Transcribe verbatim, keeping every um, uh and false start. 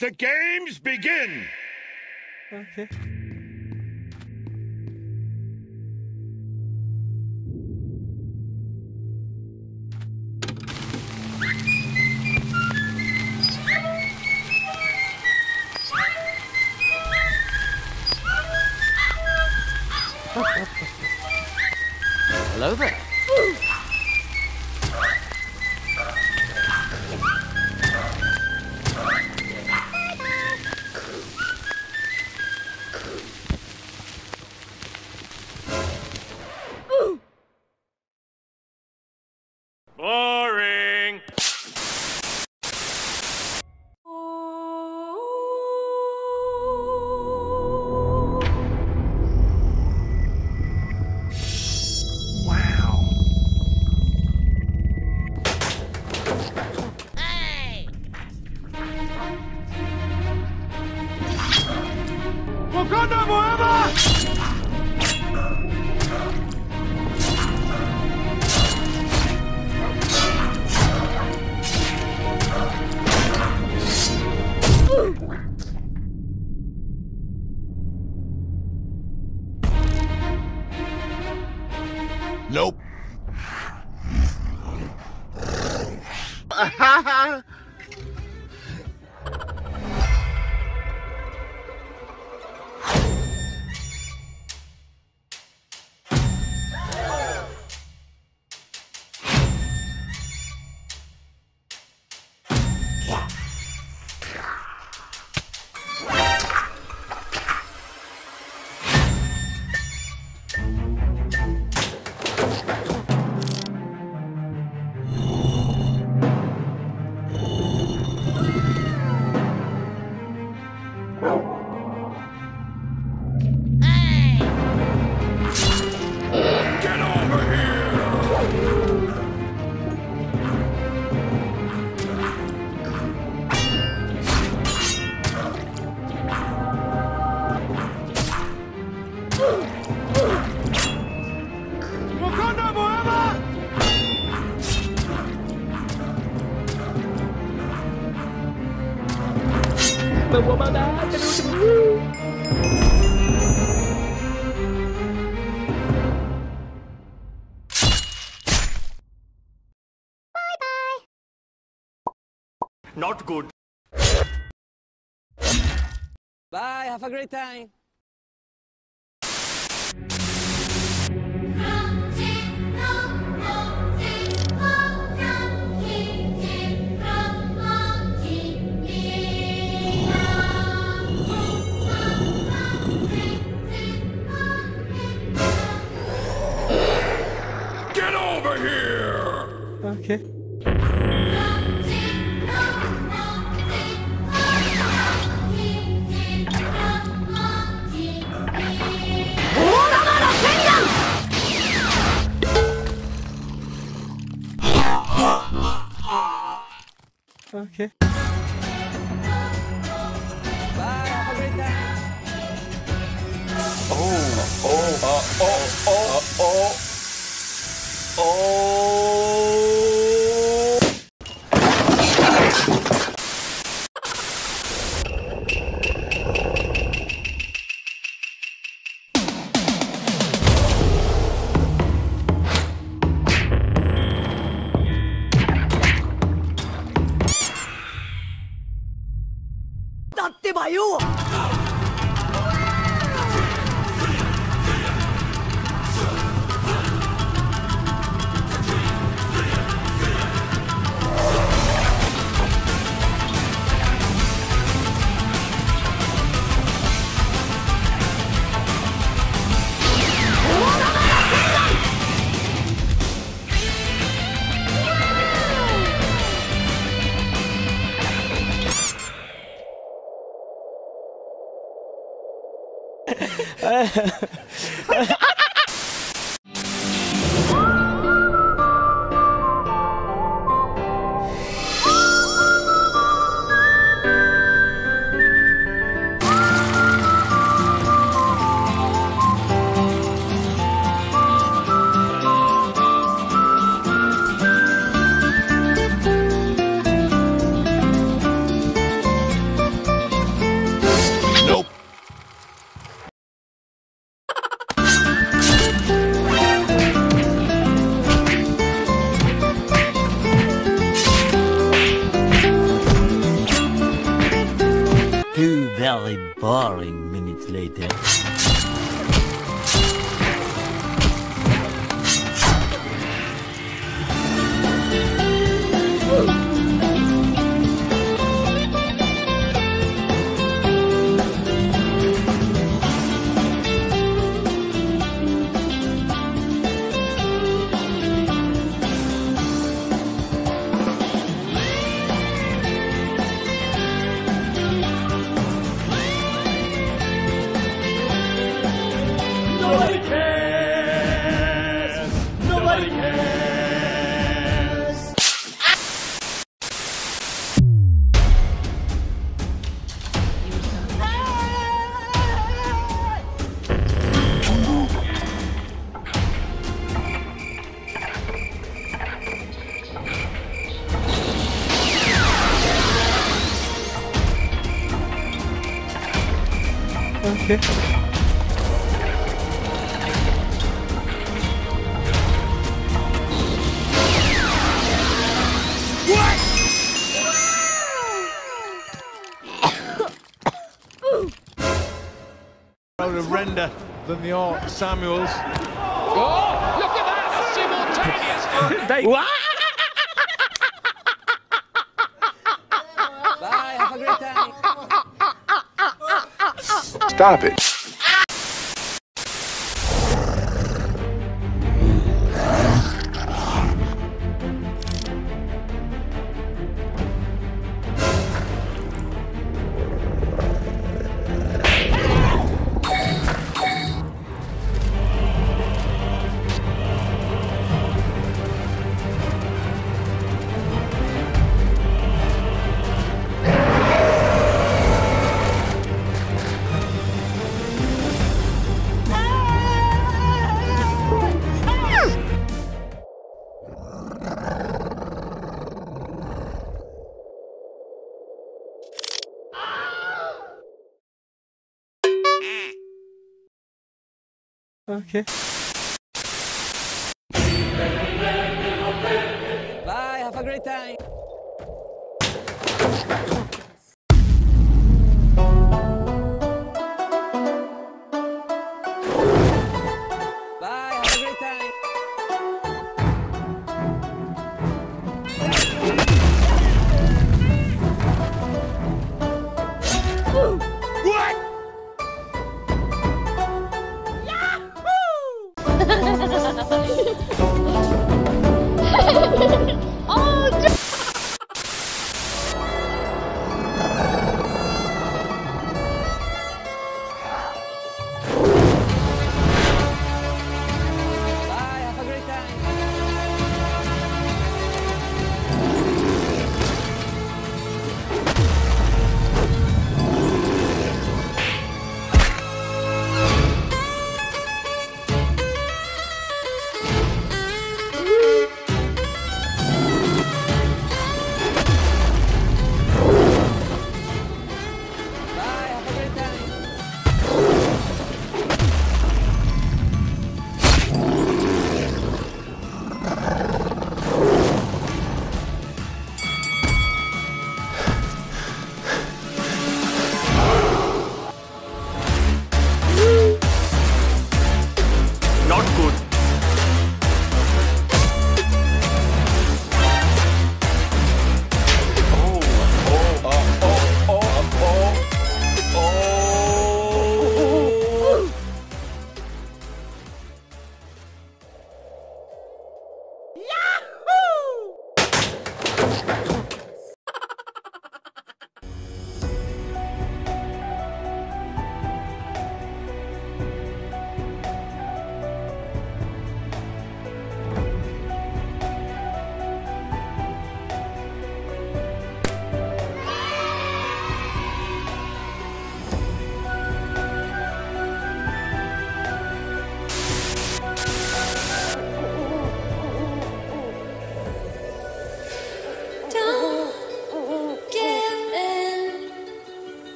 let the games begin! Okay. Hello there. Boring. Wow. Hey. Wakanda forever. Nope. The woman that can do you. Bye bye. Not good. Bye, have a great time. Here. Okay. Okay. Oh, oh, uh, oh, oh, oh. Oh. Datte ba yo. Boring minutes later. Okay. What? Out of render than the art Samuels. Oh, look at that! Simultaneous. They what? Stop it. Okay.